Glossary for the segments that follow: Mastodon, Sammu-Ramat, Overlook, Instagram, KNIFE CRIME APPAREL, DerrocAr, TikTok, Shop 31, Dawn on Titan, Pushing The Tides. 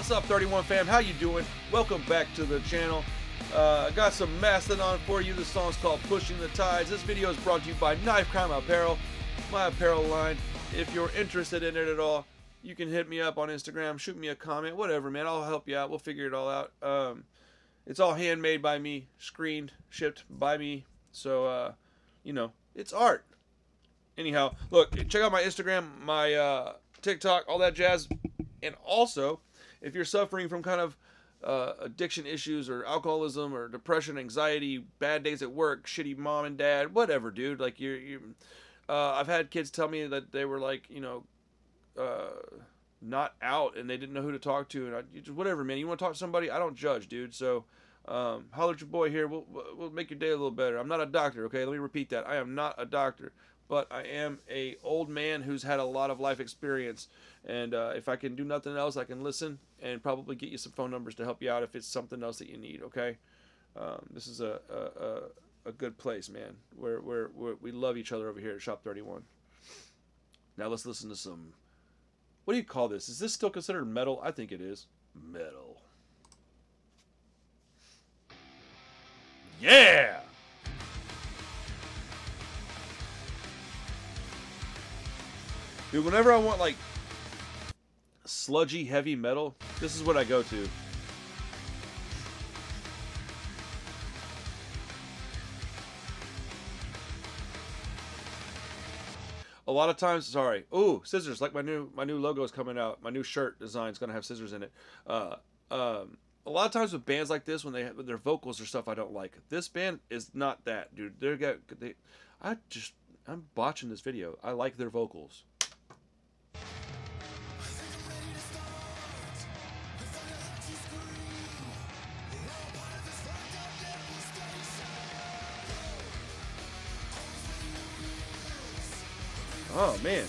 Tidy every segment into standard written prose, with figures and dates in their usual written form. What's up, 31 fam? How you doing? Welcome back to the channel. I got some Mastodon for you. This song's called Pushing the Tides. This video is brought to you by Knife Crime Apparel, my apparel line. If you're interested in it at all, you can hit me up on Instagram, shoot me a comment, whatever, man. I'll help you out. We'll figure it all out. It's all handmade by me, screened, shipped by me. So, you know, it's art. Anyhow, look, check out my Instagram, my TikTok, all that jazz. And also, if you're suffering from kind of addiction issues or alcoholism or depression, anxiety, bad days at work, shitty mom and dad, whatever, dude, like I've had kids tell me that they were like, you know, not out and they didn't know who to talk to, and just whatever, man. You want to talk to somebody? I don't judge, dude. So holler at your boy here. We'll make your day a little better. I'm not a doctor, okay? Let me repeat that. I am not a doctor, but I am a old man who's had a lot of life experience, and if I can do nothing else, I can listen and probably get you some phone numbers to help you out if it's something else that you need, okay? This is a good place, man. We love each other over here at Shop 31. Now let's listen to some, what do you call this? Is this still considered metal? I think it is. Metal. Yeah! Dude, whenever I want, like, sludgy heavy metal, this is what I go to. A lot of times, sorry. Ooh, scissors. Like my new logo is coming out. My new shirt design is gonna have scissors in it. A lot of times with bands like this, when they have their vocals or stuff, I don't like. This band is not that, dude. I'm botching this video. I like their vocals. Oh, man.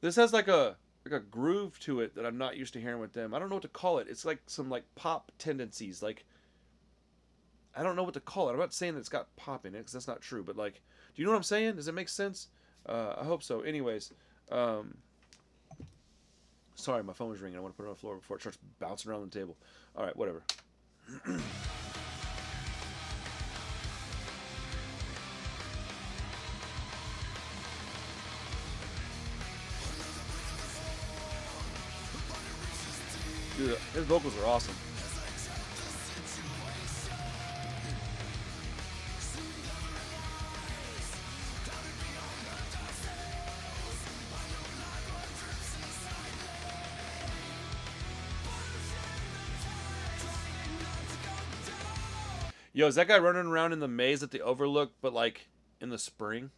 This has like a groove to it that I'm not used to hearing with them. I don't know what to call it. It's like some like pop tendencies. Like, I don't know what to call it. I'm not saying that it's got pop in it, because that's not true. But, like, do you know what I'm saying? Does it make sense? I hope so. Anyways, sorry, my phone was ringing. I want to put it on the floor before it starts bouncing around the table. All right, whatever. Dude, his vocals are awesome. Yo, is that guy running around in the maze at the Overlook, but like in the spring?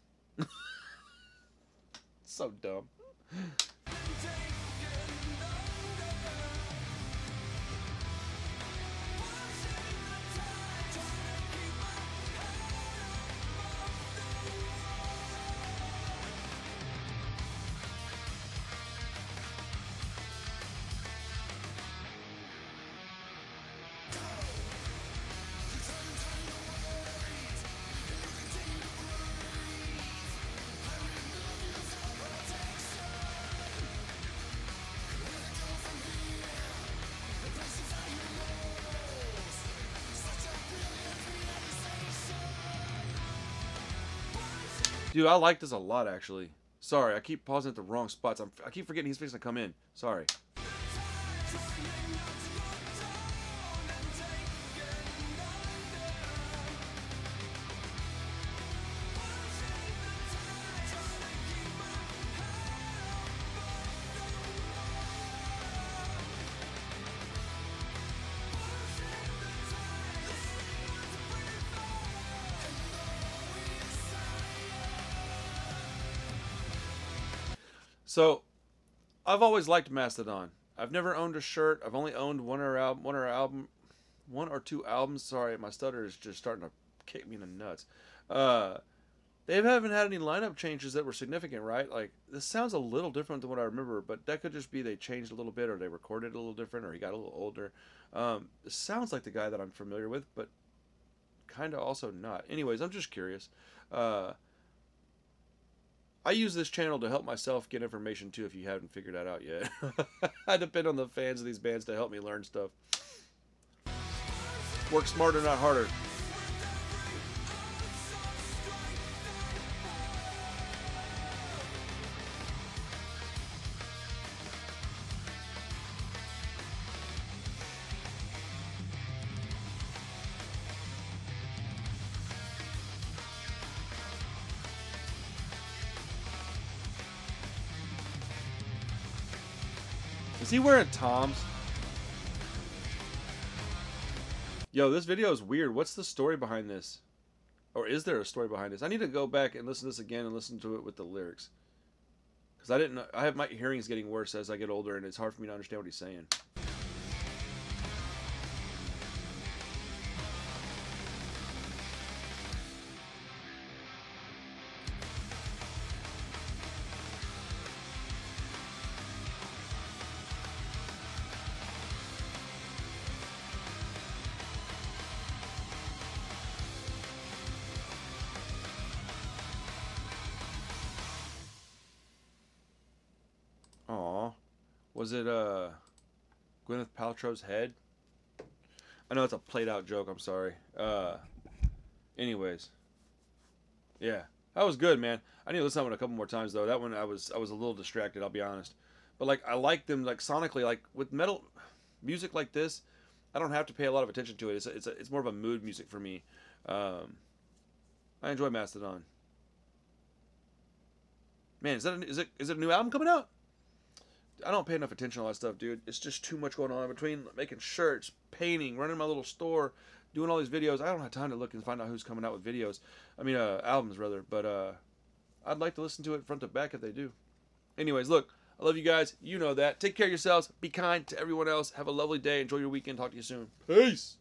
So dumb. Dude, I like this a lot, actually. Sorry, I keep pausing at the wrong spots. I keep forgetting he's fixing to come in. Sorry. So, I've always liked Mastodon. I've never owned a shirt. I've only owned one or two albums. Sorry, my stutter is just starting to kick me in the nuts. They haven't had any lineup changes that were significant, right? Like, this sounds a little different than what I remember, but that could just be they changed a little bit, or they recorded a little different, or he got a little older. It sounds like the guy that I'm familiar with, but kind of also not. Anyways, I'm just curious. I use this channel to help myself get information, too, if you haven't figured that out yet. I depend on the fans of these bands to help me learn stuff. Work smarter, not harder. Is he wearing Toms? Yo, this video is weird. What's the story behind this? Or is there a story behind this? I need to go back and listen to this again and listen to it with the lyrics. Because I didn't know. I have my hearing's getting worse as I get older, and it's hard for me to understand what he's saying. Was it Gwyneth Paltrow's head? I know it's a played-out joke. I'm sorry. Anyways, yeah, that was good, man. I need to listen to that one a couple more times though. That one I was a little distracted. I'll be honest, but like I like them like sonically, like with metal music like this, I don't have to pay a lot of attention to it. It's more of a mood music for me. I enjoy Mastodon. Man, is it a new album coming out? I don't pay enough attention to all that stuff, dude. It's just too much going on between making shirts, painting, running my little store, doing all these videos. I don't have time to look and find out who's coming out with videos. I mean, albums, rather. But I'd like to listen to it front to back if they do. Anyways, look, I love you guys. You know that. Take care of yourselves. Be kind to everyone else. Have a lovely day. Enjoy your weekend. Talk to you soon. Peace.